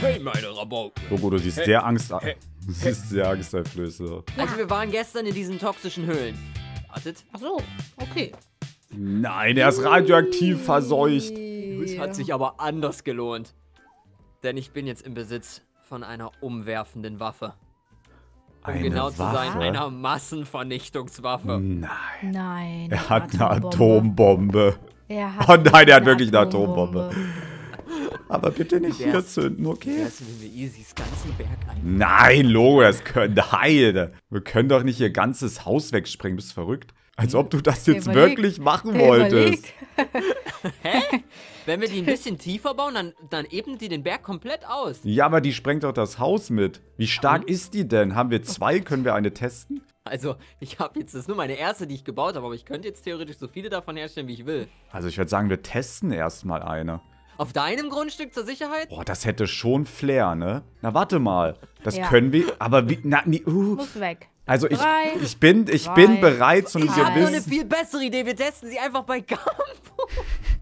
Hey, meine Rabauken. Logo, du siehst sehr angsteinflößend aus. Also wir waren gestern in diesen toxischen Höhlen. Wartet. Ach so, okay. Nein, er ist radioaktiv verseucht. Das hat sich aber anders gelohnt. Denn ich bin jetzt im Besitz von einer umwerfenden Waffe. Um genau zu sein, einer Massenvernichtungswaffe. Nein. Nein. Er hat eine Atombombe. Er hat er hat wirklich eine Atombombe. Aber bitte nicht hier zünden, okay? Nein, Logo, das können wir. Wir können doch nicht ihr ganzes Haus wegsprengen, bist verrückt. Als ob du das jetzt wirklich machen wolltest. Hä? Wenn wir die ein bisschen tiefer bauen, dann ebnen die den Berg komplett aus. Ja, aber die sprengt doch das Haus mit. Wie stark ist die denn? Haben wir zwei? Können wir eine testen? Also, ich habe jetzt, das ist nur meine erste, die ich gebaut habe, aber ich könnte jetzt theoretisch so viele davon herstellen, wie ich will. Also, ich würde sagen, wir testen erstmal eine. Auf deinem Grundstück zur Sicherheit? Boah, das hätte schon Flair, ne? Na, warte mal. Das können wir, aber wie... Na, muss weg. Also ich bin bereit zu einem gewissen... Ich habe eine viel bessere Idee. Wir testen sie einfach bei Gambo.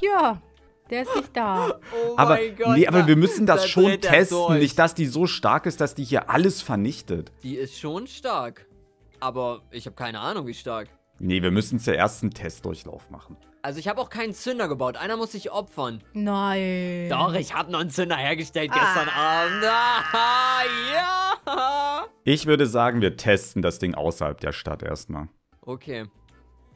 Ja, der ist nicht da. Oh mein Gott. Nee, aber wir müssen das schon testen. Nicht, dass die so stark ist, dass die hier alles vernichtet. Die ist schon stark. Aber ich habe keine Ahnung, wie stark. Nee, wir müssen zuerst einen Testdurchlauf machen. Also ich habe auch keinen Zünder gebaut. Einer muss sich opfern. Nein. Doch, ich habe noch einen Zünder hergestellt gestern Abend. Ah, ja. Ich würde sagen, wir testen das Ding außerhalb der Stadt erstmal. Okay.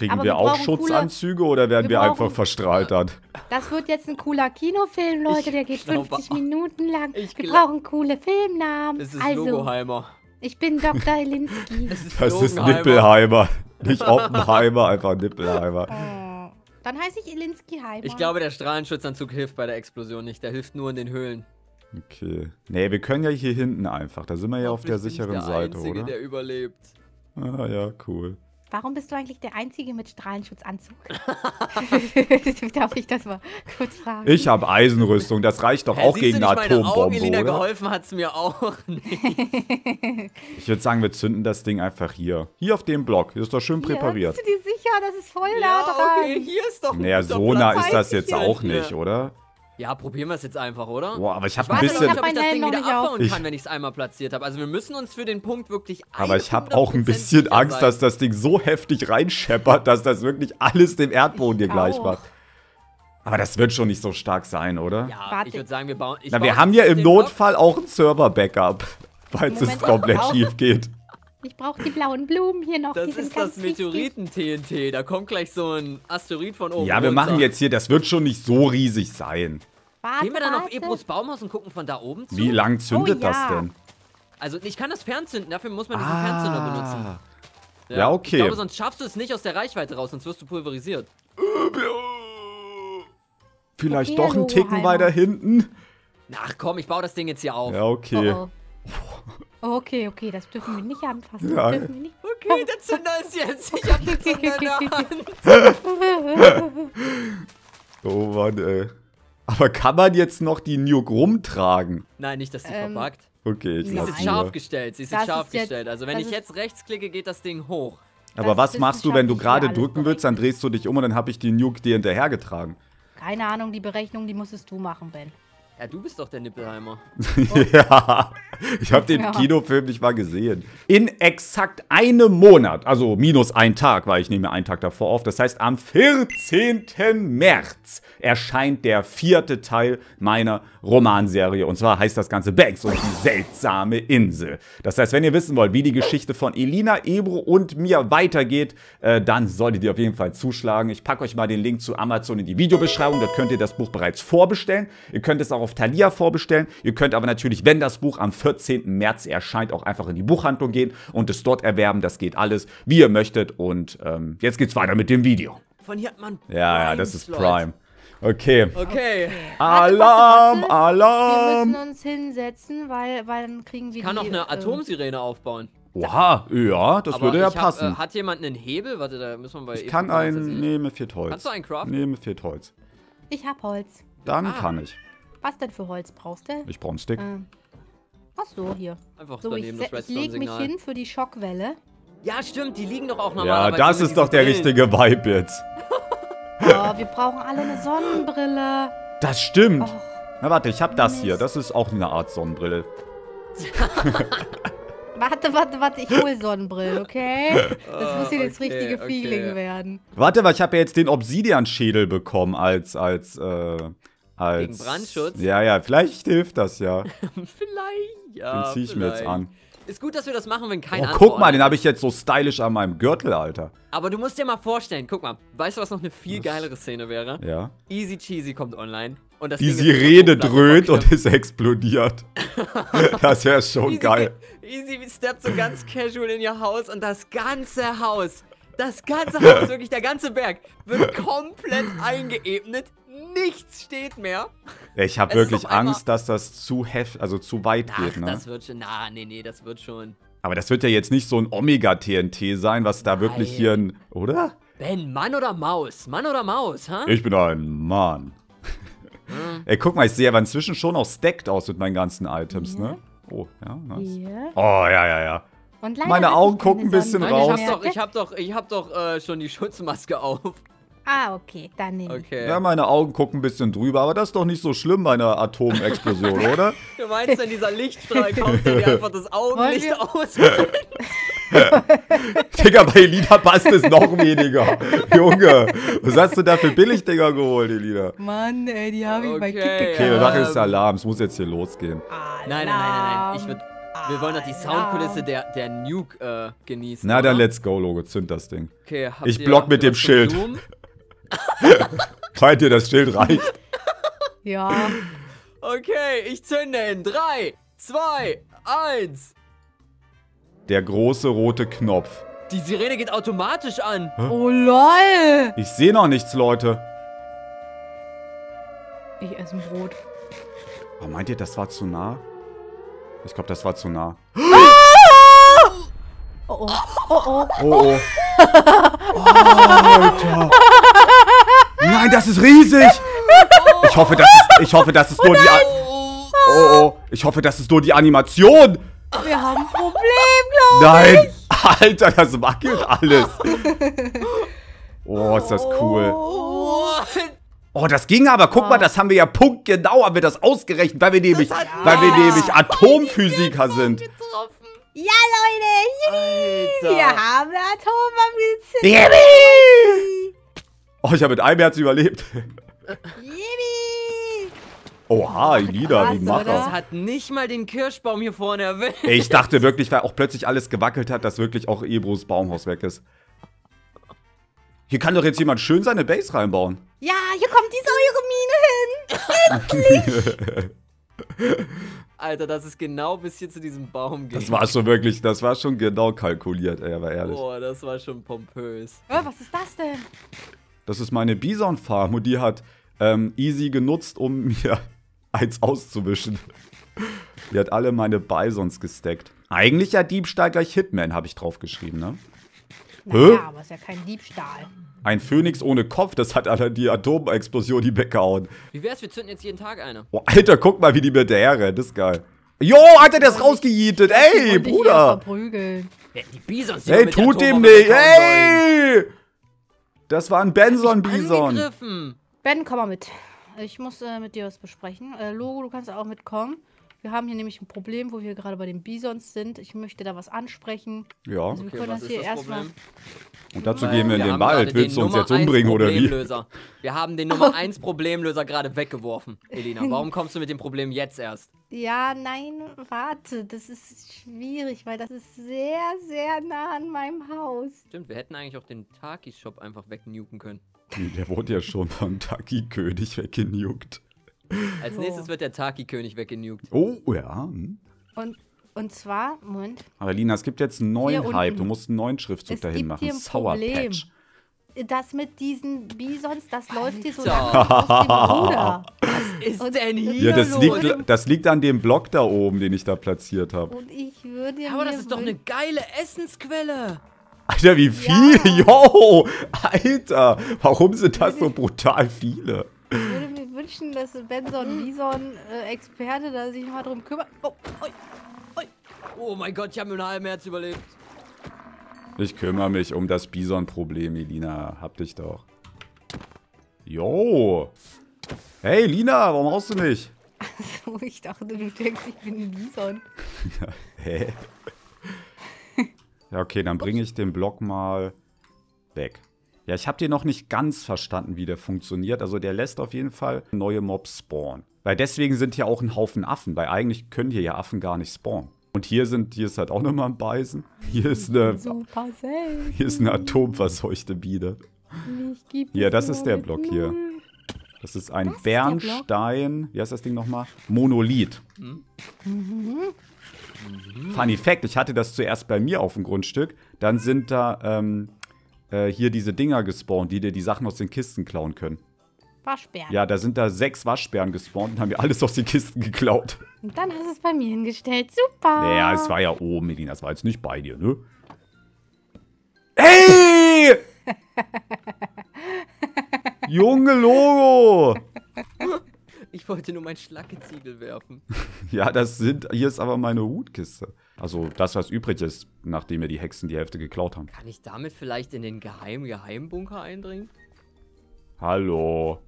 Kriegen wir auch Schutzanzüge oder werden wir einfach verstrahlt dann? Das wird jetzt ein cooler Kinofilm, Leute. Der geht 50 Minuten lang. Wir brauchen coole Filmnamen. Das ist Logoheimer. Ich bin Dr. Elinski. Das ist Nippelheimer. Nicht Oppenheimer, einfach Nippelheimer. Dann heiße ich Ilinski Heimer. Ich glaube, der Strahlenschutzanzug hilft bei der Explosion nicht. Der hilft nur in den Höhlen. Okay. Nee, wir können ja hier hinten einfach. Da sind wir ja auf der sicheren Seite, oder? Ich bin der Einzige, der überlebt. Ah ja, cool. Warum bist du eigentlich der Einzige mit Strahlenschutzanzug? Darf ich das mal kurz fragen? Ich habe Eisenrüstung. Das reicht doch auch gegen eine Atombombe, oder? Elina geholfen hat es mir auch nicht. Ich würde sagen, wir zünden das Ding einfach hier. Hier auf dem Block. Ist doch schön präpariert. Bist du dir sicher? Das ist voll nah dran. Okay, hier ist doch ein guter Platz. Naja, so nah ist das jetzt auch nicht, oder? Ja, probieren wir es jetzt einfach, oder? Boah, aber ich habe ein bisschen... Ich weiß nicht, ob ich das Ding wieder abbauen kann, wenn ich es einmal platziert habe. Also wir müssen uns für den Punkt wirklich... Aber ich habe auch ein bisschen Angst, dass das Ding so heftig reinscheppert, dass das wirklich alles dem Erdboden dir gleich macht. Aber das wird schon nicht so stark sein, oder? Ja, ich würde sagen, wir bauen... Na, wir haben ja im Notfall auch ein Server-Backup, falls es komplett schief geht. Ich brauche die blauen Blumen hier noch. Das ist das Meteoriten-TNT. Da kommt gleich so ein Asteroid von oben. Ja, wir machen jetzt hier, das wird schon nicht so riesig sein. Warte, gehen wir dann auf Ebros Baumhaus und gucken von da oben zu? Wie lang zündet das denn? Also ich kann das fernzünden, dafür muss man diesen Fernzünder benutzen. Ja, okay. Ich glaube, sonst schaffst du es nicht aus der Reichweite raus, sonst wirst du pulverisiert. Vielleicht doch einen Ticken weiter hinten? Ach komm, ich baue das Ding jetzt hier auf. Ja, okay. Oh, oh. Okay, okay, das dürfen wir nicht anfassen. Ja. Das dürfen wir nicht. Okay, der Zünder ist jetzt. Ich hab den Zünder in der Hand. Oh Mann, ey. Aber kann man jetzt noch die Nuke rumtragen? Nein, nicht, dass die verpackt. Okay, ich lasse sie. Sie ist jetzt scharf gestellt, sie ist jetzt scharf gestellt. Also wenn ich jetzt rechts klicke, geht das Ding hoch. Aber was machst du, wenn du gerade drücken willst, dann drehst du dich um und dann habe ich die Nuke dir hinterhergetragen. Keine Ahnung, die Berechnung, die musstest du machen, Ben. Ja, du bist doch der Nippelheimer. Ja, ich habe den Kinofilm nicht mal gesehen. In exakt einem Monat, also minus ein Tag, weil ich nehme mir einen Tag davor auf. Das heißt, am 14. März erscheint der 4. Teil meiner Romanserie. Und zwar heißt das Ganze Bangs und die seltsame Insel. Das heißt, wenn ihr wissen wollt, wie die Geschichte von Elina, Ebru und mir weitergeht, dann solltet ihr auf jeden Fall zuschlagen. Ich packe euch mal den Link zu Amazon in die Videobeschreibung. Dort könnt ihr das Buch bereits vorbestellen. Ihr könnt es auch auf Thalia vorbestellen. Ihr könnt aber natürlich, wenn das Buch am 14. März erscheint, auch einfach in die Buchhandlung gehen und es dort erwerben. Das geht alles, wie ihr möchtet. Und jetzt geht's weiter mit dem Video. Von hier hat man ja, das ist Prime. Okay. Okay. Alarm, Alarm. Wir müssen uns hinsetzen, weil dann kriegen wir... Ich kann noch eine Atomsirene aufbauen. Oha, ja, das würde ja passen. Hat jemand einen Hebel? Warte, da müssen wir bei... Ich kann einen... Nehme 4 Holz. Kannst du einen craften? Nehme 4 Holz. Ich hab Holz. Dann kann ich... Was denn für Holz brauchst du? Ich brauche einen Stick. Ach so, hier. Einfach so, ich lege mich hin für die Schockwelle. Ja, stimmt, die liegen doch auch normalerweise. Ja, das ist doch der richtige Vibe jetzt. Oh, wir brauchen alle eine Sonnenbrille. Das stimmt. Och. Na warte, ich habe das hier. Das ist auch eine Art Sonnenbrille. Warte, ich hole Sonnenbrille, okay? Das muss hier das richtige Feeling werden. Warte, weil ich habe ja jetzt den Obsidian-Schädel bekommen als... Gegen Brandschutz? Ja, ja, vielleicht hilft das ja. Vielleicht, ja. Den ziehe ich mir jetzt an. Ist gut, dass wir das machen, wenn keiner. Oh, guck mal, den habe ich jetzt so stylisch an meinem Gürtel, Alter. Aber du musst dir mal vorstellen, guck mal, weißt du, was noch eine viel geilere Szene wäre? Ja. Easy Cheesy kommt online. Und die Sirene dröhnt und es explodiert. Das wäre schon geil. Easy steppt so ganz casual in ihr Haus und das ganze Haus, wirklich der ganze Berg, wird komplett eingeebnet. Nichts steht mehr. Ich habe wirklich Angst, dass das zu heftig, also zu weit geht, ne? Das wird schon, nee, das wird schon. Aber das wird ja jetzt nicht so ein Omega-TNT sein, was da wirklich hier ein, oder? Ben, Mann oder Maus? Mann oder Maus, ha? Ich bin ein Mann. Ey, guck mal, ich sehe aber inzwischen schon auch stacked aus mit meinen ganzen Items, ne? Oh, ja, nice. Oh, ja. Und meine Augen gucken ein bisschen raus. Ich hab doch schon die Schutzmaske auf. Ah, okay, dann nehme ich. Okay. Ja, meine Augen gucken ein bisschen drüber, aber das ist doch nicht so schlimm bei einer Atomexplosion, oder? Du meinst, wenn dieser Lichtstrahl kommt, der einfach das Augenlicht aus. Digga, bei Elina passt es noch weniger. Junge, was hast du da für Billigdinger geholt, Elina? Mann, ey, die habe ich bei Kick gekauft. Okay, wir machen jetzt Alarm, es muss jetzt hier losgehen. Nein. Wir wollen doch die Soundkulisse der Nuke genießen. Na, dann let's go, Logo, zünd das Ding. Okay, ich block mit dem Schild. Meint ihr, das Schild reicht? Ja. Okay, ich zünde in 3, 2, 1. Der große rote Knopf. Die Sirene geht automatisch an. Hä? Oh, lol. Ich sehe noch nichts, Leute. Ich esse ein Brot. Oh, meint ihr, das war zu nah? Ich glaube, das war zu nah. Ah! Oh. Alter. Nein, das ist riesig. Ich hoffe, das ist nur die Animation. Wir haben ein Problem, glaube ich. Nein, Alter, das wackelt alles. Oh, ist das cool. Oh, das ging aber. Guck mal, das haben wir ja punktgenau, haben wir das ausgerechnet, weil wir nämlich, Atomphysiker sind. Ja, Leute, wir haben Atomphysik. Oh, ich habe mit einem Herz überlebt. Oha, Elina, wie macht das? Das hat nicht mal den Kirschbaum hier vorne erwischt. Ich dachte wirklich, weil auch plötzlich alles gewackelt hat, dass wirklich auch Ebros Baumhaus weg ist. Hier kann doch jetzt jemand schön seine Base reinbauen. Ja, hier kommt diese Eure Mine hin. Endlich. Alter, das ist genau bis hier zu diesem Baum geht. Das war schon wirklich, das war schon genau kalkuliert, ey, aber ehrlich. Boah, das war schon pompös. Oh, was ist das denn? Das ist meine Bison-Farm und die hat Easy genutzt, um mir eins auszuwischen. Die hat alle meine Bisons gesteckt. Eigentlich ja Diebstahl gleich Hitman, habe ich draufgeschrieben, ne? Ja, aber ist ja kein Diebstahl. Ein Phönix ohne Kopf, das hat alle die Atomexplosion, die weggehauen. Wie wär's, wir zünden jetzt jeden Tag eine. Oh, Alter, guck mal, wie die mir daherrennt, das ist geil. Jo, Alter, der ist rausgejietet, ey, Bruder. Die Bisons sind mit tut dem nicht, ey. Das war ein Benson-Bison. Ben, komm mal mit. Ich muss mit dir was besprechen. Logo, du kannst auch mitkommen. Wir haben hier nämlich ein Problem, wo wir gerade bei den Bisons sind. Ich möchte da was ansprechen. Ja. Also wir können das hier erstmal... Und dazu gehen wir in den Wald. Willst du uns jetzt umbringen oder wie? Wir haben den Nummer 1 Problemlöser gerade weggeworfen, Elina. Warum kommst du mit dem Problem jetzt erst? Ja, nein, warte. Das ist schwierig, weil das ist sehr, sehr nah an meinem Haus. Stimmt, wir hätten eigentlich auch den Taki-Shop einfach wegnuken können. Der wurde ja schon vom Taki-König weggenukt. Als nächstes wird der Taki-König weggenukt. Oh, ja. Hm. Und zwar, Moment. Aber Elina, es gibt jetzt einen neuen Hype. Du musst einen neuen Schriftzug dahin machen. Sour Patch. Das mit diesen Bisons, das läuft hier so lange aus dem Ruder. Was ist denn hier los? Das liegt an dem Block da oben, den ich da platziert habe. Und ich würde ja. Aber das ist doch eine geile Essensquelle. Alter, wie viel? Ja. Yo! Alter, warum sind das so brutal viele? Ich würde mir wünschen, dass Benson-Bison-Experte da sich mal drum kümmert. Oh mein Gott, ich habe mit einem halben Herz überlebt. Ich kümmere mich um das Bison-Problem, Elina. Hab dich doch. Jo. Hey, Elina, warum haust du mich? Achso, ich dachte, du denkst, ich bin ein Bison. Ja, hä? Ja, okay, dann bringe ich den Block mal weg. Ja, ich habe den noch nicht ganz verstanden, wie der funktioniert. Also der lässt auf jeden Fall neue Mobs spawnen. Weil deswegen sind hier auch ein Haufen Affen, weil eigentlich können hier ja Affen gar nicht spawnen. Und hier ist halt auch nochmal ein Beißen. Hier ist eine atomverseuchte Biene. Ja, das ist der Block hier. Das ist ein Bernstein. Wie heißt das Ding nochmal? Monolith. Funny Fact, ich hatte das zuerst bei mir auf dem Grundstück. Dann sind da hier diese Dinger gespawnt, die dir die Sachen aus den Kisten klauen können. Waschbären. Ja, da sind da 6 Waschbären gespawnt und haben mir alles aus den Kisten geklaut. Und dann hast du es bei mir hingestellt. Super. Naja, es war ja oben, Elina. Das war jetzt nicht bei dir, ne? Hey! Junge Logo! Ich wollte nur mein Schlackeziegel werfen. Ja, das sind. Hier ist aber meine Hutkiste. Also das, was übrig ist, nachdem mir die Hexen die Hälfte geklaut haben. Kann ich damit vielleicht in den Geheimbunker eindringen? Hallo.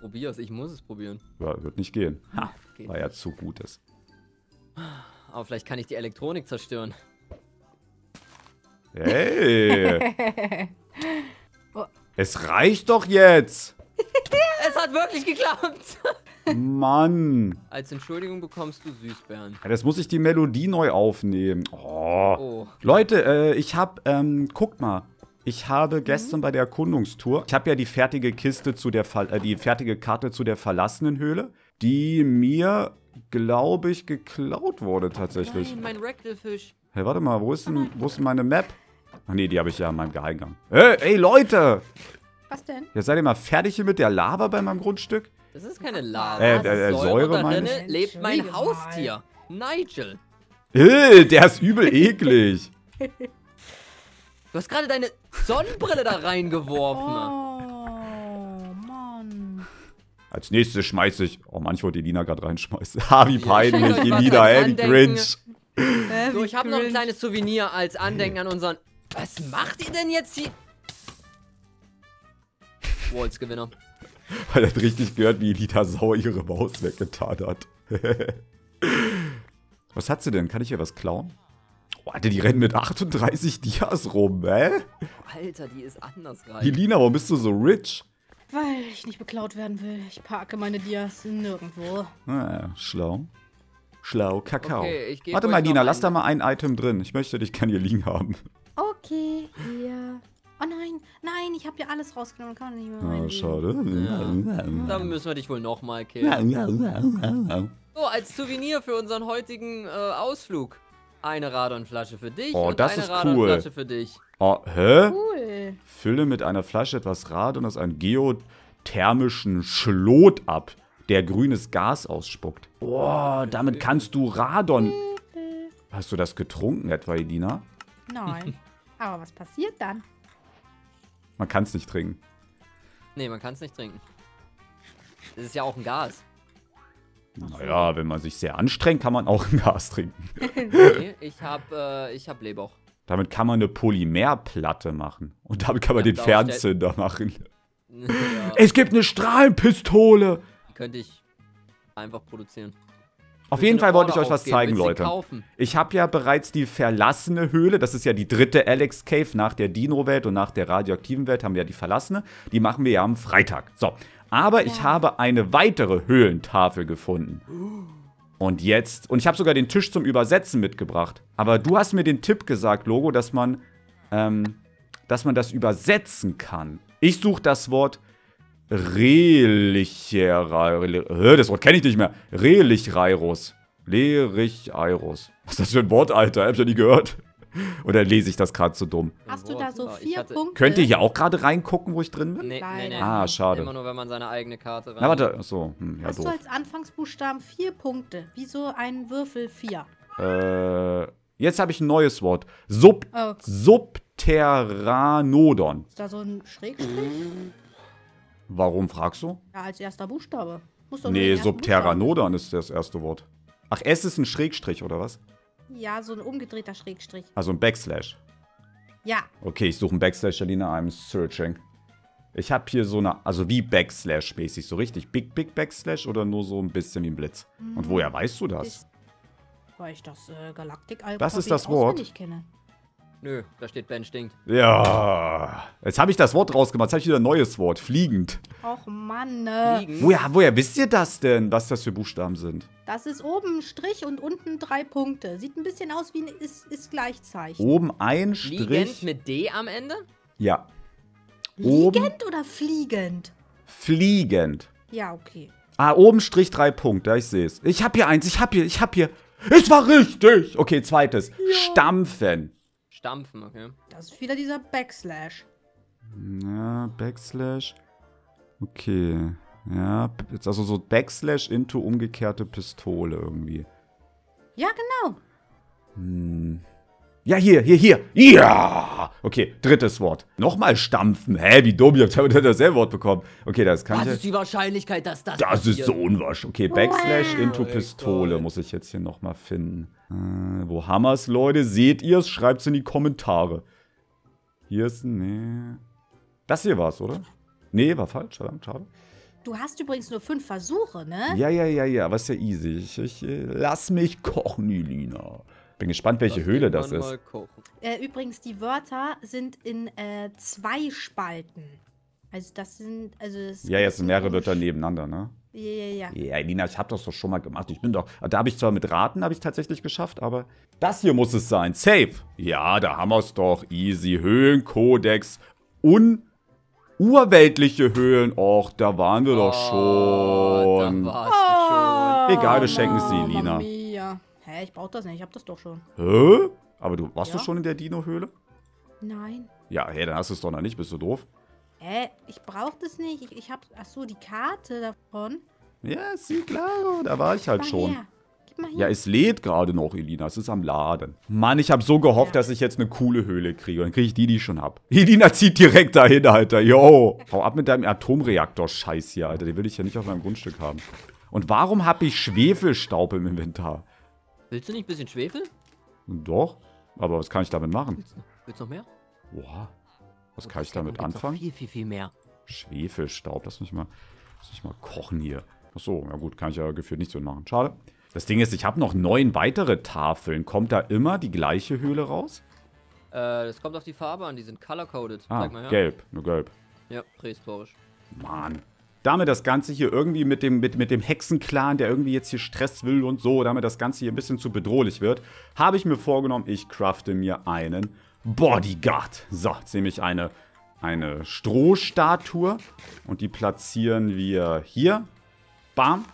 Probier's, ich muss es probieren. Ja, wird nicht gehen. Ha, geht weil nicht. Ja zu gut ist. Aber vielleicht kann ich die Elektronik zerstören. Hey! Oh. Es reicht doch jetzt! Es hat wirklich geklappt! Mann! Als Entschuldigung bekommst du Süßbären. Ja, das muss ich die Melodie neu aufnehmen. Oh. Oh. Leute, ich hab, guckt mal. Ich habe gestern bei der Erkundungstour, ich habe ja die fertige Kiste zu der, die fertige Karte zu der verlassenen Höhle, die mir, glaube ich, geklaut wurde tatsächlich. Nein, mein Rectalfisch. Hey, warte mal, wo ist denn meine Map? Ach nee, die habe ich ja in meinem Geheimgang. Ey, Leute! Was denn? Ja, seid ihr mal fertig hier mit der Lava bei meinem Grundstück? Das ist keine Lava. Säure meine ich. Lebt mein Haustier, Nigel. Der ist übel eklig. Du hast gerade deine Sonnenbrille da reingeworfen. Oh, Mann. Als nächstes schmeiße ich... Oh, manchmal wollte Elina gerade reinschmeißen. Ha, wie peinlich, Elina, wie cringe. So, ich habe noch ein kleines Souvenir als Andenken an unseren... Was macht ihr denn jetzt hier? Walls-Gewinner. Weil er hat richtig gehört, wie Elina sauer ihre Maus weggetan hat. Was hat sie denn? Kann ich ihr was klauen? Oh, Alter, die rennen mit 38 Dias rum, hä? Alter, die ist anders rein. Elina, warum bist du so rich? Weil ich nicht beklaut werden will. Ich parke meine Dias nirgendwo. Naja, schlau. Schlau, Kakao. Okay, warte mal, Elina, lass da mal ein Item drin. Ich möchte dich gerne hier liegen haben. Okay, hier. Oh nein, nein, ich habe hier alles rausgenommen. Kann nicht mehr rein. Oh, schade. Ja. Dann müssen wir dich wohl nochmal killen. So, als Souvenir für unseren heutigen Ausflug. Eine Radonflasche für dich und eine Radonflasche für dich. Oh, hä? Cool. Fülle mit einer Flasche etwas Radon aus einem geothermischen Schlot ab, der grünes Gas ausspuckt. Boah, damit kannst du Radon... Hast du das getrunken etwa, Elina? Nein. Aber was passiert dann? Man kann es nicht trinken. Nee, man kann es nicht trinken. Das ist ja auch ein Gas. Naja, wenn man sich sehr anstrengt, kann man auch ein Gas trinken. Okay, ich hab Leber. Damit kann man eine Polymerplatte machen. Und damit kann man den Fernzünder machen. Ja. Es gibt eine Strahlenpistole! Die könnte ich einfach produzieren. Auf jeden Fall wollte ich euch was zeigen, Leute. Ich habe ja bereits die verlassene Höhle. Das ist ja die dritte Alex Cave nach der Dino-Welt und nach der radioaktiven Welt haben wir ja die verlassene. Die machen wir ja am Freitag. So. Aber ich habe eine weitere Höhlentafel gefunden. Und jetzt... Und ich habe sogar den Tisch zum Übersetzen mitgebracht. Aber du hast mir den Tipp gesagt, Logo, dass man das übersetzen kann. Ich suche das Wort... Das Wort kenne ich nicht mehr. Relichreiros. Lerichreiros. Was ist das für ein Wort, Alter? Hab ich ja nie gehört. Oder lese ich das gerade so dumm? Hast du da so 4 Punkte? Könnt ihr hier auch gerade reingucken, wo ich drin bin? Nee, nein, nein. Ah, schade. Immer nur, wenn man seine eigene Karte rein... Na, warte. Achso. Ja, hast du als Anfangsbuchstaben 4 Punkte? Wieso einen Würfel 4? Jetzt habe ich ein neues Wort. Subterranodon. Ist da so ein Schrägstrich? Warum fragst du? Ja, als erster Buchstabe. Nee, Subterranodon ist das erste Wort. Ach, S ist ein Schrägstrich, oder was? Ja, so ein umgedrehter Schrägstrich. Also ein Backslash. Ja. Okay, ich suche einen Backslash, Elina. I'm searching. Ich habe hier so eine, also wie Backslash-mäßig, so richtig big Backslash oder nur so ein bisschen wie ein Blitz? Und woher weißt du das? Weil ich das Galaktik-Alphabet Das ist das Wort. Kenne. Nö, da steht Ben stinkt. Ja, jetzt habe ich das Wort rausgemacht, jetzt habe ich wieder ein neues Wort, fliegend. Och Mann. Woher wisst ihr das denn, was das für Buchstaben sind? Das ist oben ein Strich und unten 3 Punkte. Sieht ein bisschen aus wie ein Ist-Gleichzeichen. Oben ein Strich. Fliegend mit D am Ende? Ja. Liegend oder fliegend? Fliegend. Ja, okay. Ah, oben Strich 3 Punkte, ja, ich sehe es. Ich hab hier eins, ich hab hier. Es war richtig! Okay, zweites. Ja. Stampfen. Stampfen, okay. Das ist wieder dieser Backslash. Ja, Backslash. Okay. Ja, jetzt also so Backslash into umgekehrte Pistole irgendwie. Ja, genau. Hm. Ja, hier. Ja! Okay, drittes Wort. Nochmal stampfen. Hä, wie dumm, ich habe dasselbe Wort bekommen. Okay, das kann ich. Das ist die Wahrscheinlichkeit, dass das. Das ist so unwahrscheinlich. Okay, Backslash into Pistole muss ich jetzt hier nochmal finden. Wo haben wir es, Leute? Seht ihr es? Schreibt es in die Kommentare. Hier ist. Nee. Das hier war es, oder? Nee, war falsch. Schade. Du hast übrigens nur 5 Versuche, ne? Ja. Aber ist ja easy. Ich lass mich kochen, Elina. Bin gespannt, welche Höhle das ist. Übrigens, die Wörter sind in 2 Spalten. Also das sind... Also das ja, jetzt sind mehrere Wörter nebeneinander, ne? Ja, Elina, ich habe das doch schon mal gemacht. Ich bin doch... Da habe ich zwar mit Raten, habe ich tatsächlich geschafft, aber... Das hier muss es sein. Safe. Ja, da haben wir es doch. Easy. Höhlenkodex. Urweltliche Höhlen. Och, da waren wir doch schon. Da warst du schon. Egal, wir schenken sie, Elina. Hä, ich brauch das nicht, ich hab das doch schon. Hä? Aber du warst du schon in der Dino-Höhle? Nein. Ja, hey, dann hast du es doch noch nicht, bist du doof? Hä, ich brauch das nicht, ich hab, ach so, die Karte davon. Ja, sie klar, da war ich halt schon. Gib mal her. Ja, es lädt gerade noch, Elina, es ist am Laden. Mann, ich hab so gehofft, dass ich jetzt eine coole Höhle kriege, dann kriege ich die, die ich schon hab. Elina zieht direkt dahin, Alter, yo. Hau ab mit deinem Atomreaktor-Scheiß hier, Alter, den will ich ja nicht auf meinem Grundstück haben. Und warum hab ich Schwefelstaub im Inventar? Willst du nicht ein bisschen Schwefel? Doch, aber was kann ich damit machen? Willst du noch mehr? Boah, was kann ich damit anfangen? Viel mehr. Schwefelstaub, lass mich mal kochen hier. Achso, ja gut, kann ich ja gefühlt nichts mit machen. Schade. Das Ding ist, ich habe noch 9 weitere Tafeln. Kommt da immer die gleiche Höhle raus? Das kommt auf die Farbe an, die sind color-coded. Ah, mal her. Gelb, nur gelb. Ja, prähistorisch. Mann. Damit das Ganze hier irgendwie mit dem Hexenclan, der irgendwie jetzt hier Stress will und so, damit das Ganze hier ein bisschen zu bedrohlich wird, habe ich mir vorgenommen, ich crafte mir einen Bodyguard. So, jetzt nehme ich eine Strohstatue und die platzieren wir hier. Bam.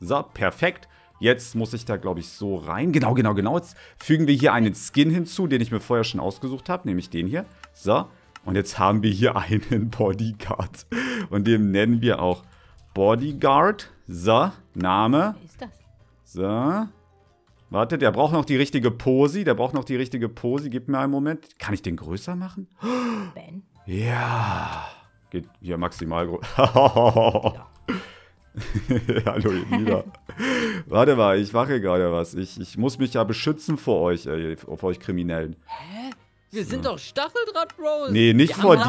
So, perfekt. Jetzt muss ich da, glaube ich, so rein. Genau. Jetzt fügen wir hier einen Skin hinzu, den ich mir vorher schon ausgesucht habe, nämlich den hier. So. Und jetzt haben wir hier einen Bodyguard. Und den nennen wir auch Bodyguard. So, Name. Wer ist das? So. Warte, der braucht noch die richtige Pose. Gib mir einen Moment. Kann ich den größer machen? Ben? Ja. Geht hier maximal groß. Hallo, Elina. Warte mal, ich mache gerade was. Ich muss mich ja beschützen vor euch, auf euch Kriminellen. Hä? Wir sind doch Stacheldraht, Bros. Nee, nicht vor dir.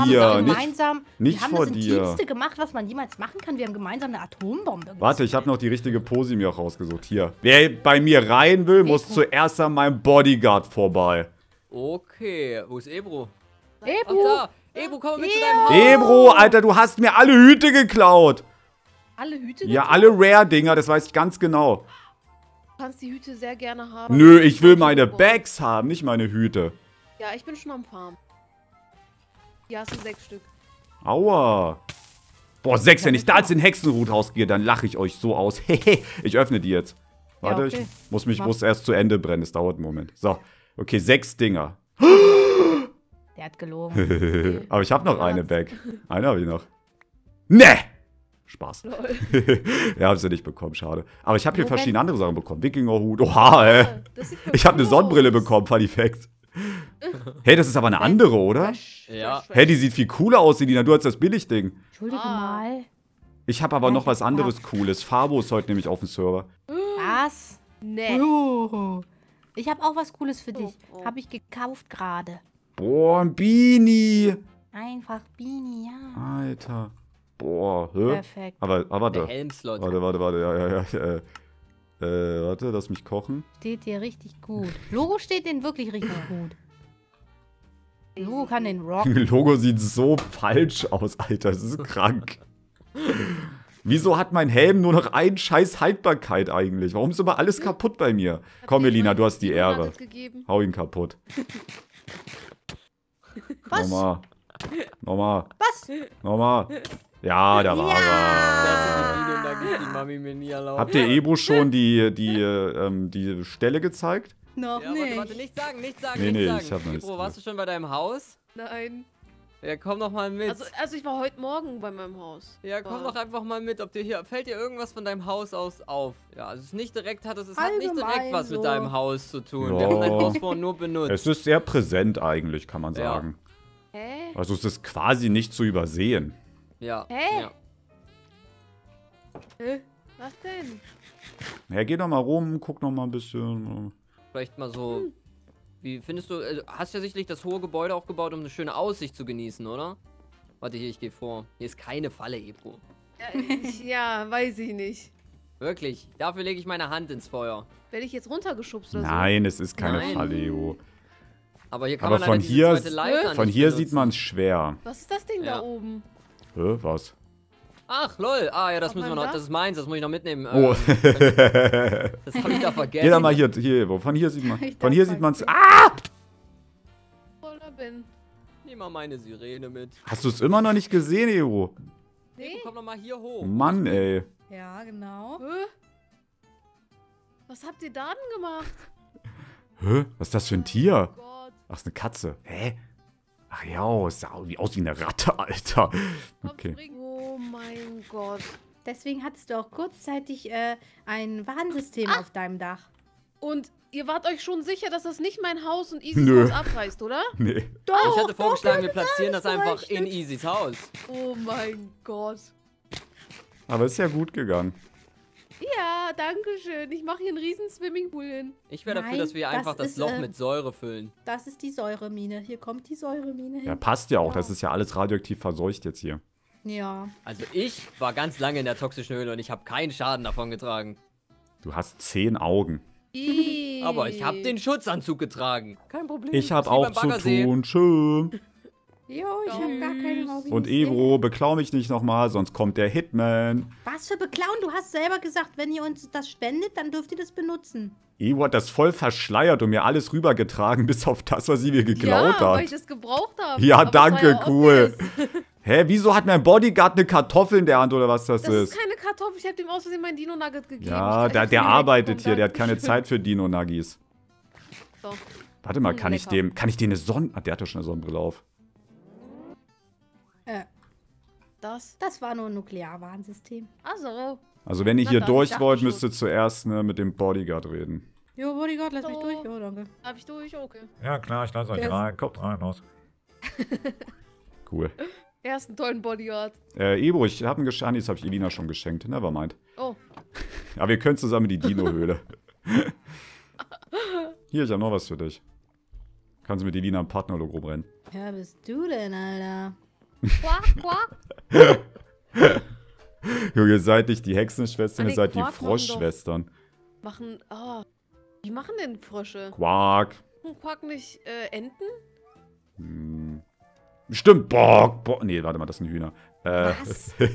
Wir haben das Intimste gemacht, was man jemals machen kann. Wir haben gemeinsam eine Atombombe gemacht. Warte, ich habe noch die richtige Pose mir auch rausgesucht. Hier. Wer bei mir rein will, muss zuerst an meinem Bodyguard vorbei. Okay. Wo ist Ebru? Ebru, komm mit zu deinem Haus. Ebru, Alter, du hast mir alle Hüte geklaut. Alle Hüte? Ja, alle Rare-Dinger, das weiß ich ganz genau. Du kannst die Hüte sehr gerne haben. Nö, ich will meine Bags haben, nicht meine Hüte. Ja, ich bin schon am Farm. Hier hast du 6 Stück. Aua. Boah, 6, wenn ich da jetzt in Hexenrut rausgehe, dann lache ich euch so aus. Hehe, ich öffne die jetzt. Warte, ja, okay. Ich muss erst zu Ende brennen. Es dauert einen Moment. So, okay, 6 Dinger. Der hat gelogen. Aber ich habe noch eine Bag. Eine habe ich noch. Ne! Spaß. Ja, hab's ja nicht bekommen, schade. Aber ich habe hier verschiedene andere Sachen bekommen. Wikingerhut, oha, ey. Ich habe eine Sonnenbrille bekommen, Funny Fact. Hey, das ist aber eine andere, oder? Ja. Hey, die sieht viel cooler aus, Elina. Du hast das Billigding. Entschuldige mal. Ich habe aber noch was anderes Cooles. Fabo ist heute nämlich auf dem Server. Was? Nee. Ich habe auch was Cooles für dich. Habe ich gekauft gerade. Boah, ein Beanie. Einfach Bini, ja. Alter. Boah, hä? Perfekt. Aber da. Warte, ja. Warte, lass mich kochen. Steht dir richtig gut. Logo steht denen wirklich richtig gut. Logo kann den rocken. Logo sieht so falsch aus, Alter. Das ist krank. Wieso hat mein Helm nur noch einen Scheiß Haltbarkeit eigentlich? Warum ist immer alles kaputt bei mir? Komm, Elina, du hast die Ehre. Hau ihn kaputt. Was? Nochmal. Was? Nochmal. Ja, da war er. Habt ihr Ebru schon die Stelle gezeigt? Noch nicht. Warte, nicht sagen. Nee, ich hab noch nichts. Ebru, warst du schon bei deinem Haus? Nein. Ja, komm doch mal mit. Also ich war heute Morgen bei meinem Haus. Ja, komm doch einfach mal mit. Ob dir hier fällt dir irgendwas von deinem Haus aus auf? Ja, also es hat nicht direkt was mit deinem Haus zu tun. Ja. Wir haben dein Haus vorhin nur benutzt. Es ist sehr präsent eigentlich, kann man sagen. Hä? Also es ist quasi nicht zu übersehen. Ja. Hä? Ja. Was denn? Ja, geh doch mal rum, guck noch mal ein bisschen. Vielleicht mal so. Wie findest du. Also hast ja sicherlich das hohe Gebäude auch gebaut, um eine schöne Aussicht zu genießen, oder? Warte hier, ich gehe vor. Hier ist keine Falle, Ebru. Ja, weiß ich nicht. Wirklich? Dafür lege ich meine Hand ins Feuer. Werde ich jetzt runtergeschubst oder so? Nein, es ist keine Falle, Ebru. Aber hier kann man halt diese zweite Leiter. Von hier sieht man es schwer. Was ist das Ding da oben? Was? Ach, lol. Ah, ja, das müssen wir noch. Das ist meins, das muss ich noch mitnehmen. Oh. Das hab ich da vergessen. Geh da mal hier. Von hier sieht man. Von hier sieht man's. Ah! Nimm mal meine Sirene mit. Hast du es immer noch nicht gesehen, Ebru? Nee. Komm noch mal hier hoch. Mann, ey. Ja, genau. Was habt ihr da denn gemacht? Hä? Was ist das für ein Tier? Oh Gott. Ach, ist eine Katze. Hä? Ach ja, es sah aus wie eine Ratte, Alter. Okay. Oh mein Gott. Deswegen hattest du auch kurzzeitig ein Warnsystem auf deinem Dach. Und ihr wart euch schon sicher, dass das nicht mein Haus und Easys Haus abreißt, oder? Nee. Doch, ich hatte vorgeschlagen, wir platzieren das einfach in Easys Haus. Oh mein Gott. Aber ist ja gut gegangen. Ja, danke schön. Ich mache hier einen riesen Swimmingpool hin. Ich wäre dafür, dass wir einfach das Loch mit Säure füllen. Das ist die Säuremine. Hier kommt die Säuremine hin. Ja, passt ja auch. Das ist ja alles radioaktiv verseucht jetzt hier. Ja. Also ich war ganz lange in der toxischen Höhle und ich habe keinen Schaden davon getragen. Du hast 10 Augen. Aber ich habe den Schutzanzug getragen. Kein Problem. Ich habe auch zu tun. Schön. Jo, ich hab gar keine Hobbys. Und Ebru, beklau mich nicht nochmal, sonst kommt der Hitman. Was für beklauen? Du hast selber gesagt, wenn ihr uns das spendet, dann dürft ihr das benutzen. Ebru hat das voll verschleiert und mir alles rübergetragen, bis auf das, was sie mir geklaut hat. Ja, weil ich das gebraucht habe. Ja, aber danke, ja cool. Hä, wieso hat mein Bodyguard eine Kartoffel in der Hand oder was das ist? Das ist keine Kartoffel, ich hab dem aus Versehen mein Dino-Nugget gegeben. Ja, der arbeitet hier, der hat keine Zeit für Dino-Nuggis. So. Warte mal, kann ich dem eine Sonnenbrille... Ah, der hat doch schon eine Sonnenbrille auf. Das war nur ein Nuklearwarnsystem. Also. Also wenn ihr hier durch wollt, müsst ihr zuerst mit dem Bodyguard reden. Jo, Bodyguard, lass mich durch. Jo, danke. Darf ich durch? Okay. Ja klar, ich lass euch rein. Kommt rein, raus. Cool. Er ist ein tollen Bodyguard. Ebru, ich hab einen Geschenk. Das hab ich Elina schon geschenkt. Nevermind. Oh. Aber wir können zusammen in die Dino-Höhle. Hier, ich hab noch was für dich. Kannst du mit Elina im Partnerlogo rennen. Ja, bist du denn, Alter? Quack, quack. Junge, ihr seid nicht die Hexenschwestern, ihr seid Quark die Froschschwestern. Wie machen denn Frösche? Quack. Und Quack nicht Enten? Hm. Stimmt, bock, bock. Nee, warte mal, das sind Hühner. Was? Oh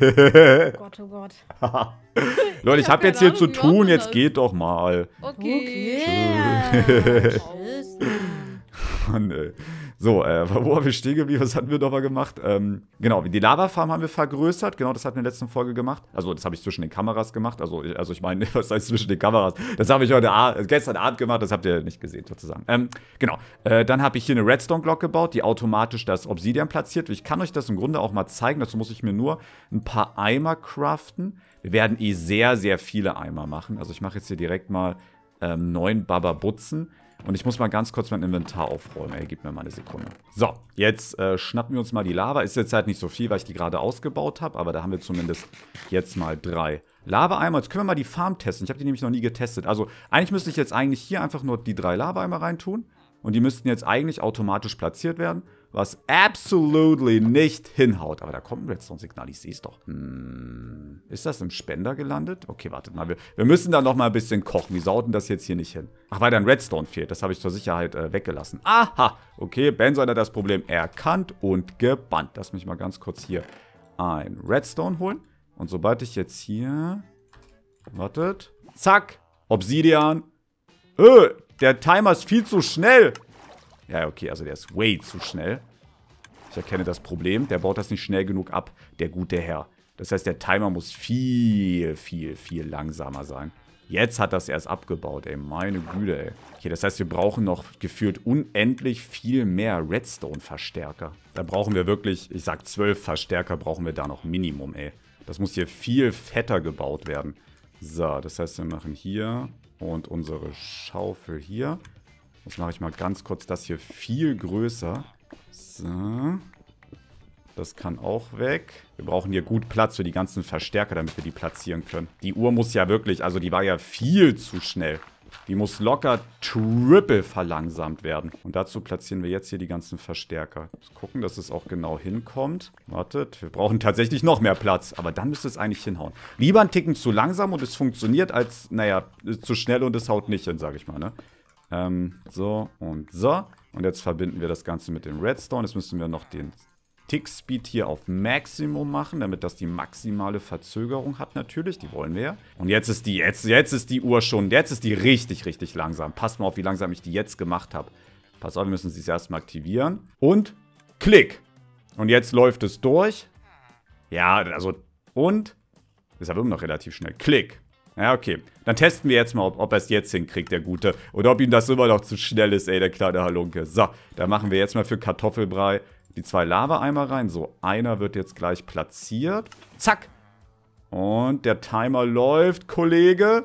Gott, oh Gott. Leute, ich hab jetzt hier zu tun, jetzt geht doch mal. Okay. Tschüss. Mann, ey. So, wo haben wir stehen geblieben? Was hatten wir doch mal gemacht? Genau, die Lavafarm haben wir vergrößert. Genau, das hatten wir in der letzten Folge gemacht. Also, das habe ich zwischen den Kameras gemacht. Also ich meine, was heißt zwischen den Kameras? Das habe ich gestern Abend gemacht. Das habt ihr nicht gesehen, sozusagen. Genau, dann habe ich hier eine Redstone-Glock gebaut, die automatisch das Obsidian platziert. Ich kann euch das im Grunde auch mal zeigen. Dazu muss ich mir nur ein paar Eimer craften. Wir werden eh sehr, sehr viele Eimer machen. Also, ich mache jetzt hier direkt mal 9 Bababutzen. Und ich muss mal ganz kurz mein Inventar aufräumen. Ey, gib mir mal eine Sekunde. So, jetzt schnappen wir uns mal die Lava. Ist jetzt halt nicht so viel, weil ich die gerade ausgebaut habe. Aber da haben wir zumindest jetzt mal 3 Lava-Eimer. Jetzt können wir mal die Farm testen. Ich habe die nämlich noch nie getestet. Also eigentlich müsste ich jetzt hier einfach nur die 3 Lava-Eimer reintun. Und die müssten jetzt eigentlich automatisch platziert werden. was absolutely nicht hinhaut. Aber da kommt ein Redstone-Signal, ich sehe es doch. Hm, ist das im Spender gelandet? Okay, wartet mal, wir müssen da noch mal ein bisschen kochen. Wir sauten das jetzt hier nicht hin. Ach, weil da ein Redstone fehlt, das habe ich zur Sicherheit weggelassen. Aha, okay, Benson hat das Problem erkannt und gebannt. Lass mich mal ganz kurz hier ein Redstone holen. Und sobald ich jetzt hier... Wartet. Zack. Obsidian. Der Timer ist viel zu schnell. Ja, okay, also der ist way zu schnell. Ich erkenne das Problem. Der baut das nicht schnell genug ab, der gute Herr. Das heißt, der Timer muss viel, viel, viel langsamer sein. Jetzt hat das erst abgebaut, ey. Meine Güte, ey. Okay, das heißt, wir brauchen noch gefühlt unendlich viel mehr Redstone-Verstärker. Da brauchen wir wirklich, ich sag 12 Verstärker brauchen wir da noch Minimum, ey. Das muss hier viel fetter gebaut werden. So, das heißt, wir machen hier und unsere Schaufel hier. Jetzt mache ich mal ganz kurz das hier viel größer. So. Das kann auch weg. Wir brauchen hier gut Platz für die ganzen Verstärker, damit wir die platzieren können. Die Uhr muss ja wirklich, also die war ja viel zu schnell. Die muss locker triple verlangsamt werden. Und dazu platzieren wir jetzt hier die ganzen Verstärker. Gucken, dass es auch genau hinkommt. Wartet, wir brauchen tatsächlich noch mehr Platz. Aber dann müsste es eigentlich hinhauen. Lieber ein Ticken zu langsam und es funktioniert, als, naja, zu schnell und es haut nicht hin, sag ich mal, ne? So und so. Und jetzt verbinden wir das Ganze mit dem Redstone. Jetzt müssen wir noch den Tick-Speed hier auf Maximum machen, damit das die maximale Verzögerung hat natürlich. Die wollen wir ja. Und jetzt ist die, jetzt ist die Uhr schon, jetzt ist die richtig, richtig langsam. Passt mal auf, wie langsam ich die jetzt gemacht habe. Pass auf, wir müssen sie erstmal aktivieren. Und klick. Und jetzt läuft es durch. Ja, also und. Das ist aber immer noch relativ schnell. Klick. Ja, okay. Dann testen wir jetzt mal, ob er es jetzt hinkriegt, der Gute. Oder ob ihm das immer noch zu schnell ist, ey, der kleine Halunke. So, da machen wir jetzt mal für Kartoffelbrei die 2 Lava-Eimer rein. So, einer wird jetzt gleich platziert. Zack. Und der Timer läuft, Kollege.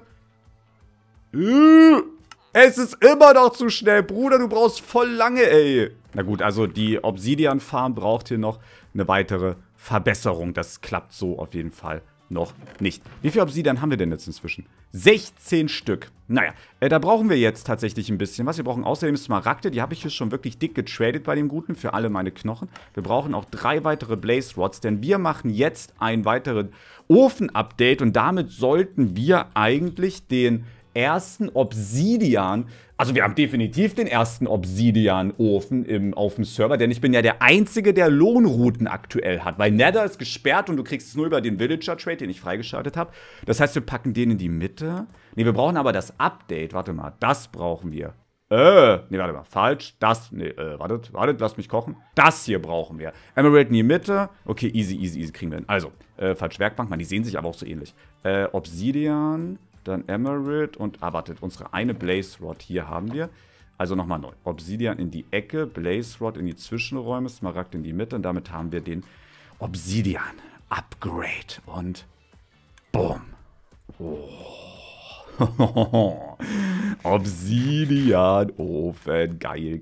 Es ist immer noch zu schnell, Bruder. Du brauchst voll lange, ey. Na gut, also die Obsidian-Farm braucht hier noch eine weitere Verbesserung. Das klappt so auf jeden Fall noch nicht. Wie viel Obsidian haben wir denn jetzt inzwischen? 16 Stück. Naja, da brauchen wir jetzt tatsächlich ein bisschen was. Wir brauchen außerdem Smaragde. Die habe ich hier schon wirklich dick getradet bei dem Guten für alle meine Knochen. Wir brauchen auch 3 weitere Blaze Rods, denn wir machen jetzt ein weiteres Ofen-Update und damit sollten wir eigentlich den ersten Obsidian, also wir haben definitiv den ersten Obsidian-Ofen auf dem Server, denn ich bin ja der Einzige, der Lohnrouten aktuell hat, weil Nether ist gesperrt und du kriegst es nur über den Villager-Trade, den ich freigeschaltet habe. Das heißt, wir packen den in die Mitte. Ne, wir brauchen aber das Update. Warte mal, das brauchen wir. Ne, warte mal, falsch. Das, ne, wartet, lass mich kochen. Das hier brauchen wir. Emerald in die Mitte. Okay, easy, kriegen wir hin. Also, falsch, Werkbank, man, die sehen sich aber auch so ähnlich. Obsidian... Dann Emerald und, wartet, unsere eine Blaze Rod hier haben wir. Also nochmal neu. Obsidian in die Ecke, Blaze Rod in die Zwischenräume, Smaragd in die Mitte. Und damit haben wir den Obsidian Upgrade. Und boom. Oh. Obsidian-Ofen. Geil.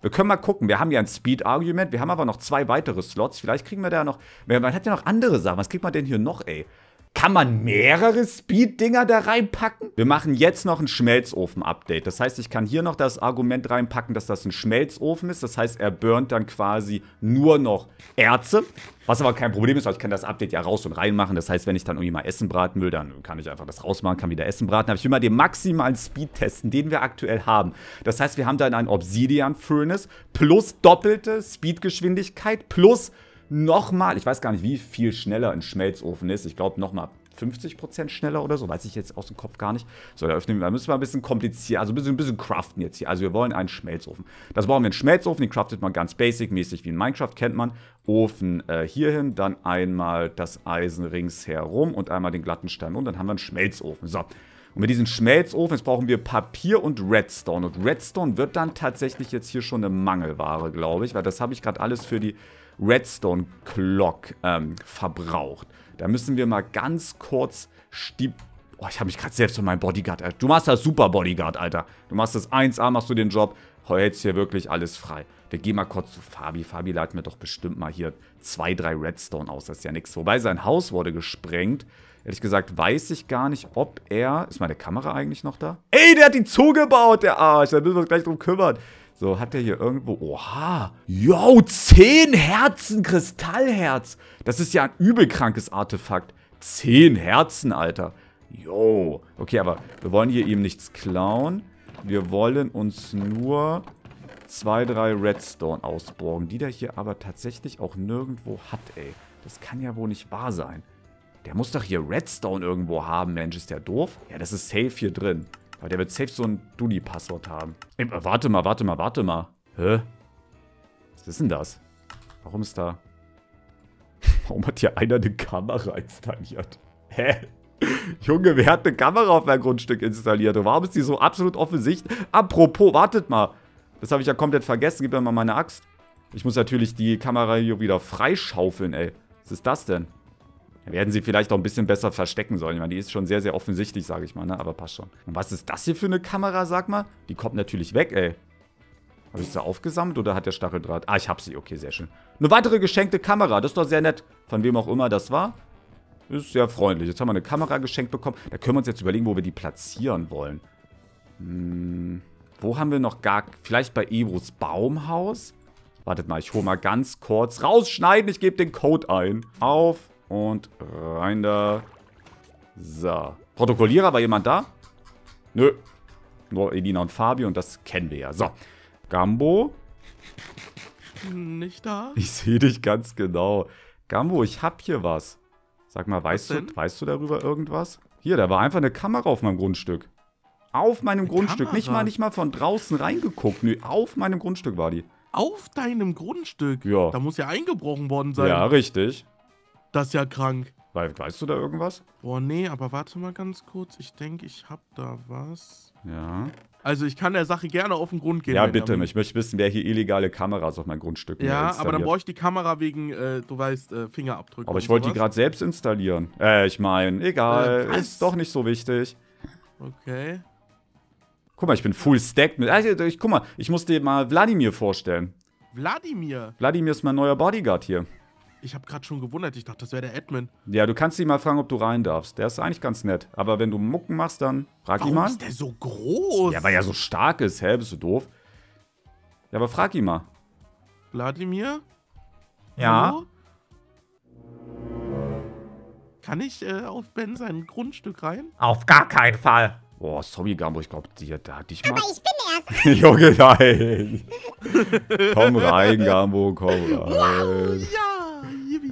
Wir können mal gucken. Wir haben ja ein Speed-Argument. Wir haben aber noch 2 weitere Slots. Vielleicht kriegen wir da noch... Man hat ja noch andere Sachen. Was kriegt man denn hier noch, ey? Kann man mehrere Speed-Dinger da reinpacken? Wir machen jetzt noch ein Schmelzofen-Update. Das heißt, ich kann hier noch das Argument reinpacken, dass das ein Schmelzofen ist. Das heißt, er burnt dann quasi nur noch Erze. Was aber kein Problem ist, weil ich kann das Update ja raus und rein machen. Das heißt, wenn ich dann irgendwie mal Essen braten will, dann kann ich einfach das rausmachen, kann wieder Essen braten. Aber ich will mal den maximalen Speed testen, den wir aktuell haben. Das heißt, wir haben dann einen Obsidian-Furnace plus doppelte Speedgeschwindigkeit plus... Nochmal, ich weiß gar nicht, wie viel schneller ein Schmelzofen ist. Ich glaube, nochmal 50% schneller oder so. Weiß ich jetzt aus dem Kopf gar nicht. So, da öffnen wir. Da müssen wir ein bisschen komplizieren, also ein bisschen craften jetzt hier. Also wir wollen einen Schmelzofen. Das brauchen wir einen Schmelzofen. Den craftet man ganz basic-mäßig wie in Minecraft, kennt man. Ofen hierhin, dann einmal das Eisen ringsherum und einmal den glatten Stein und dann haben wir einen Schmelzofen. So. Und mit diesem Schmelzofen, jetzt brauchen wir Papier und Redstone. Und Redstone wird dann tatsächlich jetzt hier schon eine Mangelware, glaube ich. Weil das habe ich gerade alles für die Redstone Clock verbraucht. Da müssen wir mal ganz kurz Oh, ich habe mich gerade selbst von meinem Bodyguard... Du machst das super, Bodyguard, Alter. Du machst das 1A, machst du den Job. Hältst hier wirklich alles frei. Wir gehen mal kurz zu Fabi. Fabi leitet mir doch bestimmt mal hier 2, 3 Redstone aus. Das ist ja nichts. Wobei sein Haus wurde gesprengt. Ehrlich gesagt, weiß ich gar nicht, ob er... Ist meine Kamera eigentlich noch da? Ey, der hat die zugebaut, der Arsch. Da müssen wir uns gleich drum kümmern. So, hat der hier irgendwo... Oha! Yo, 10 Herzen, Kristallherz! Das ist ja ein übelkrankes Artefakt. 10 Herzen, Alter. Yo. Okay, aber wir wollen hier ihm nichts klauen. Wir wollen uns nur 2, 3 Redstone ausborgen. Die der hier aber tatsächlich auch nirgendwo hat, ey. Das kann ja wohl nicht wahr sein. Der muss doch hier Redstone irgendwo haben, Mensch. Ist der doof? Ja, das ist safe hier drin. Aber der wird safe so ein Dulli-Passwort haben. Ey, warte mal. Hä? Was ist denn das? Warum ist da... Warum hat hier einer eine Kamera installiert? Hä? Junge, wer hat eine Kamera auf mein Grundstück installiert? Und warum ist die so absolut offensichtlich? Apropos, wartet mal. Das habe ich ja komplett vergessen. Gib mir mal meine Axt. Ich muss natürlich die Kamera hier wieder freischaufeln, ey. Was ist das denn? Wir hätten sie vielleicht auch ein bisschen besser verstecken sollen. Ich meine, die ist schon sehr, sehr offensichtlich, sage ich mal, ne? Aber passt schon. Und was ist das hier für eine Kamera, sag mal? Die kommt natürlich weg, ey. Habe ich sie aufgesammelt oder hat der Stacheldraht? Ah, ich habe sie. Okay, sehr schön. Eine weitere geschenkte Kamera. Das ist doch sehr nett. Von wem auch immer das war. Ist sehr freundlich. Jetzt haben wir eine Kamera geschenkt bekommen. Da können wir uns jetzt überlegen, wo wir die platzieren wollen. Hm, wo haben wir noch gar... Vielleicht bei Ebros Baumhaus? Wartet mal, ich hole mal ganz kurz. Rausschneiden, ich gebe den Code ein. Auf... Und rein da. So. Protokollierer, war jemand da? Nö. Nur Elina und Fabi und das kennen wir ja. So. Gambo? Nicht da? Ich sehe dich ganz genau. Gambo, ich hab hier was. Sag mal, weißt du darüber irgendwas? Hier, da war einfach eine Kamera auf meinem Grundstück. Auf meinem Grundstück. Nicht mal von draußen reingeguckt. Nö, auf meinem Grundstück war die. Auf deinem Grundstück? Ja. Da muss ja eingebrochen worden sein. Ja, richtig. Das ist ja krank. Weißt du da irgendwas? Boah, nee, aber warte mal ganz kurz. Ich denke, ich hab da was. Ja. Also ich kann der Sache gerne auf den Grund gehen. Ja, bitte. Ich möchte wissen, wer hier illegale Kameras auf mein Grundstück installiert. Ja, aber dann brauche ich die Kamera wegen, du weißt, Fingerabdrücke. Aber ich wollte die gerade selbst installieren. Ich meine, egal. Ist doch nicht so wichtig. Okay. Guck mal, ich bin full stacked mit... guck mal, ich muss dir mal Wladimir vorstellen. Wladimir? Wladimir ist mein neuer Bodyguard hier. Ich habe gerade schon gewundert, ich dachte, das wäre der Admin. Ja, du kannst ihn mal fragen, ob du rein darfst. Der ist eigentlich ganz nett. Aber wenn du Mucken machst, dann frag ihn mal. Warum ist der so groß? Ja, weil er so stark ist. Hä, bist du doof? Ja, aber frag ihn mal. Wladimir? Ja? Hallo? Kann ich auf Ben sein Grundstück rein? Auf gar keinen Fall. Boah, sorry, Gambo, ich glaube, da hatte ich mal... Aber ich bin erst... Junge, nein. Komm rein, Gambo, komm rein. Wow, ja.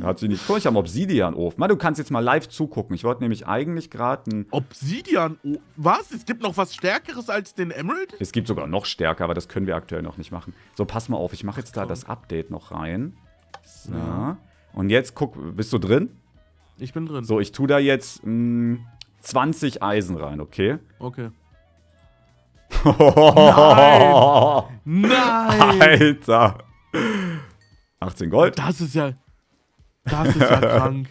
Hat sie nicht. Guck, ich habe einen Obsidian-Ofen. Mann, du kannst jetzt mal live zugucken. Ich wollte nämlich eigentlich gerade einen... Obsidian-Ofen? Was? Es gibt noch was Stärkeres als den Emerald? Es gibt sogar noch stärker, aber das können wir aktuell noch nicht machen. So, pass mal auf. Ich mache jetzt da das Update noch rein. So. Ja. Und jetzt, guck, bist du drin? Ich bin drin. So, ich tue da jetzt 20 Eisen rein, okay? Okay. Nein! Nein! Alter! 18 Gold. Das ist ja krank.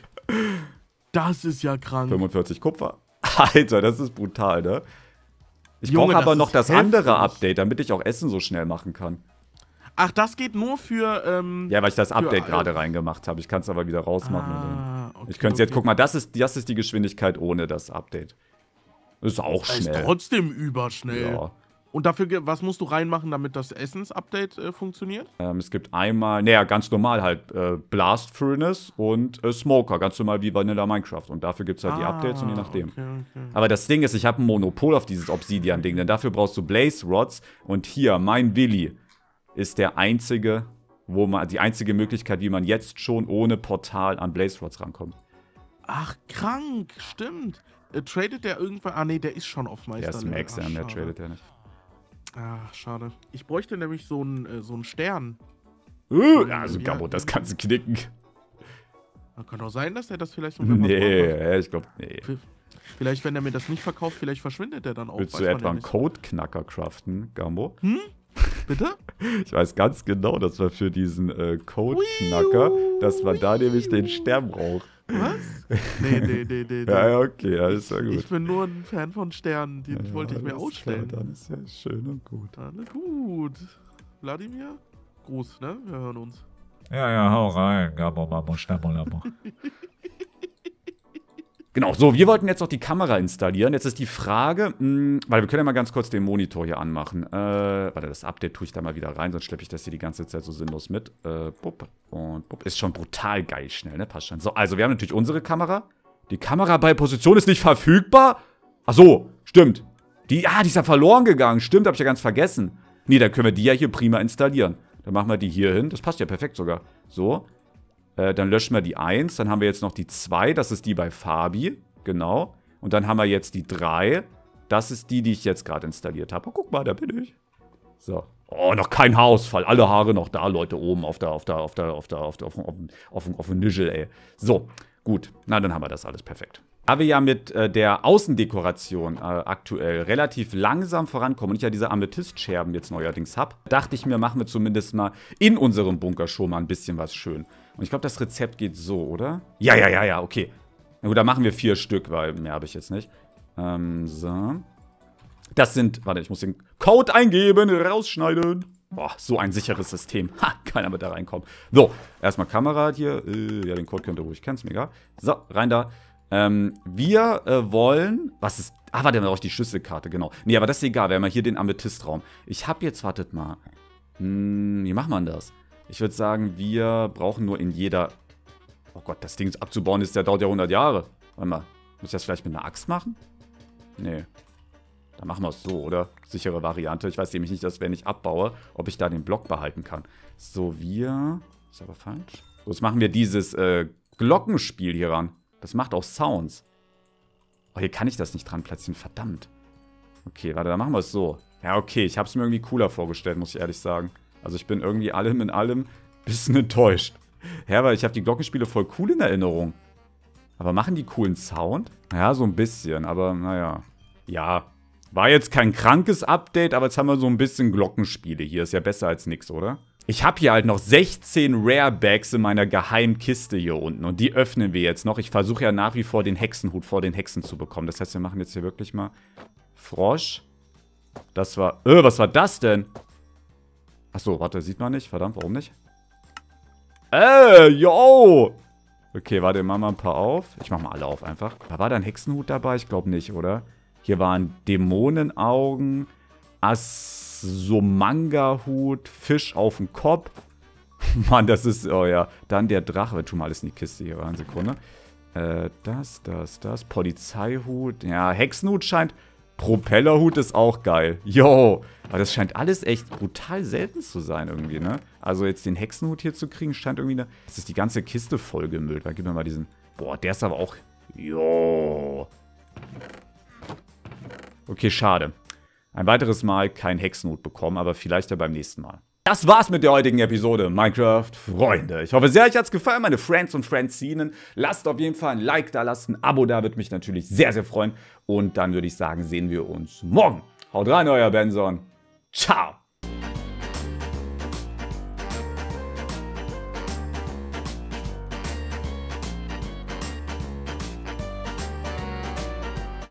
Das ist ja krank. 45 Kupfer. Alter, das ist brutal, ne? Ich brauche aber noch das andere Update, damit ich auch Essen so schnell machen kann. Ach, das geht nur für... ja, weil ich das Update gerade reingemacht habe. Ich kann es aber wieder rausmachen. Ah, okay, ich könnte jetzt... Guck mal, das ist die Geschwindigkeit ohne das Update. Ist auch schnell. Ist trotzdem überschnell. Ja. Und dafür, was musst du reinmachen, damit das Essens-Update funktioniert? Es gibt einmal, naja, ganz normal halt, Blast Furnace und Smoker, ganz normal wie Vanilla Minecraft. Und dafür gibt es halt die Updates und je nachdem. Okay, okay. Aber das Ding ist, ich habe ein Monopol auf dieses Obsidian-Ding, denn dafür brauchst du Blaze Rods. Und hier, mein Willi, ist der einzige, die einzige Möglichkeit, wie man jetzt schon ohne Portal an Blaze Rods rankommt. Ach, krank, stimmt. Tradet der irgendwann, nee, der ist schon auf Meister. Der ist Max, der tradet der nicht. Ach, schade. Ich bräuchte nämlich so einen Stern. Also Gambo, das kannst du knicken. Kann doch sein, dass er das vielleicht... Nee, ich glaube, nee. Vielleicht, wenn er mir das nicht verkauft, vielleicht verschwindet er dann auch. Willst du etwa einen Codeknacker craften, Gambo? Hm? Bitte? Ich weiß ganz genau, dass wir für diesen Codeknacker, dass man da nämlich den Stern braucht. Was? Nee. Ja, okay, alles ja gut. Ich bin nur ein Fan von Sternen, die wollte ich mir ausstellen. Klar, dann ist ja schön und gut. Alles gut. Wladimir? Gruß, ne? Wir hören uns. Ja, hau rein. Gabo, Mamo, Stammo, Lamo. Genau, so, wir wollten jetzt noch die Kamera installieren. Jetzt ist die Frage, weil wir können ja mal ganz kurz den Monitor hier anmachen. Warte, das Update tue ich da mal wieder rein, sonst schleppe ich das hier die ganze Zeit so sinnlos mit. Bupp und bupp. Ist schon brutal geil schnell, ne? Passt schon. So, also wir haben natürlich unsere Kamera. Die Kamera bei Position ist nicht verfügbar. Ach so, stimmt. Die ist ja verloren gegangen. Stimmt, habe ich ja ganz vergessen. Nee, dann können wir die ja hier prima installieren. Dann machen wir die hier hin. Das passt ja perfekt sogar. So. Dann löschen wir die 1. Dann haben wir jetzt noch die 2. Das ist die bei Fabi. Genau. Und dann haben wir jetzt die 3. Das ist die, die ich jetzt gerade installiert habe. Oh, guck mal, da bin ich. So. Oh, noch kein Haarausfall. Alle Haare noch da, Leute. Oben auf dem Nischel, ey. So. Gut. Na, dann haben wir das alles perfekt. Da wir ja mit der Außendekoration aktuell relativ langsam vorankommen und ich ja diese Amethystscherben jetzt neuerdings habe, dachte ich mir, machen wir zumindest mal in unserem Bunker schon mal ein bisschen was schön. Und ich glaube, das Rezept geht so, oder? Ja, okay. Na gut, da machen wir 4 Stück, weil mehr habe ich jetzt nicht. So. Das sind, warte, ich muss den Code eingeben, rausschneiden. Boah, so ein sicheres System. Ha, keiner wird da reinkommen. So, erstmal Kamera hier. Ja, den Code könnt ihr ruhig kennen, ist mir egal. So, rein da. Wir wollen... Was ist... Ah, warte, da brauche ich die Schlüsselkarte, genau. Nee, aber das ist egal, wir haben ja hier den Amethystraum. Ich habe jetzt, wartet mal... wie macht man das? Ich würde sagen, wir brauchen nur in jeder... Oh Gott, das Ding abzubauen ist, der dauert ja 100 Jahre. Warte mal, muss ich das vielleicht mit einer Axt machen? Nee. Dann machen wir es so, oder? Sichere Variante. Ich weiß nämlich nicht, dass wenn ich abbaue, ob ich da den Block behalten kann. So, wir... Ist aber falsch. So, jetzt machen wir dieses Glockenspiel hier ran. Das macht auch Sounds. Oh, hier kann ich das nicht dran platzieren. Verdammt. Okay, warte, dann machen wir es so. Ja, okay, ich habe es mir irgendwie cooler vorgestellt, muss ich ehrlich sagen. Also ich bin irgendwie allem in allem ein bisschen enttäuscht. Ja, weil ich habe die Glockenspiele voll cool in Erinnerung. Aber machen die coolen Sound? Ja, so ein bisschen, aber naja. Ja, war jetzt kein krankes Update, aber jetzt haben wir so ein bisschen Glockenspiele hier. Ist ja besser als nichts, oder? Ich habe hier halt noch 16 Rare Bags in meiner Geheimkiste hier unten. Und die öffnen wir jetzt noch. Ich versuche ja nach wie vor den Hexenhut vor den Hexen zu bekommen. Das heißt, wir machen jetzt hier wirklich mal Frosch. Das war... was war das denn? Achso, warte, sieht man nicht. Verdammt, warum nicht? Yo! Okay, warte, machen wir ein paar auf. Ich mach mal alle auf einfach. War da ein Hexenhut dabei? Ich glaube nicht, oder? Hier waren Dämonenaugen. So Manga-Hut, Fisch auf dem Kopf. Mann, das ist, oh ja. Dann der Drache. Wir tun mal alles in die Kiste hier, eine Sekunde. Das. Polizeihut. Ja, Hexenhut scheint. Propellerhut ist auch geil. Yo. Aber das scheint alles echt brutal selten zu sein irgendwie, ne? Also jetzt den Hexenhut hier zu kriegen, scheint irgendwie eine... Das ist die ganze Kiste vollgemüllt. Weil, gib mir mal diesen... Boah, der ist aber auch... Yo. Okay, schade. Ein weiteres Mal kein Hexenhut bekommen, aber vielleicht ja beim nächsten Mal. Das war's mit der heutigen Episode Minecraft, Freunde. Ich hoffe sehr, euch hat's gefallen, meine Friends und Friendsinen. Lasst auf jeden Fall ein Like da, lasst ein Abo da, würde mich natürlich sehr, sehr freuen. Und dann würde ich sagen, sehen wir uns morgen. Haut rein, euer Benson. Ciao.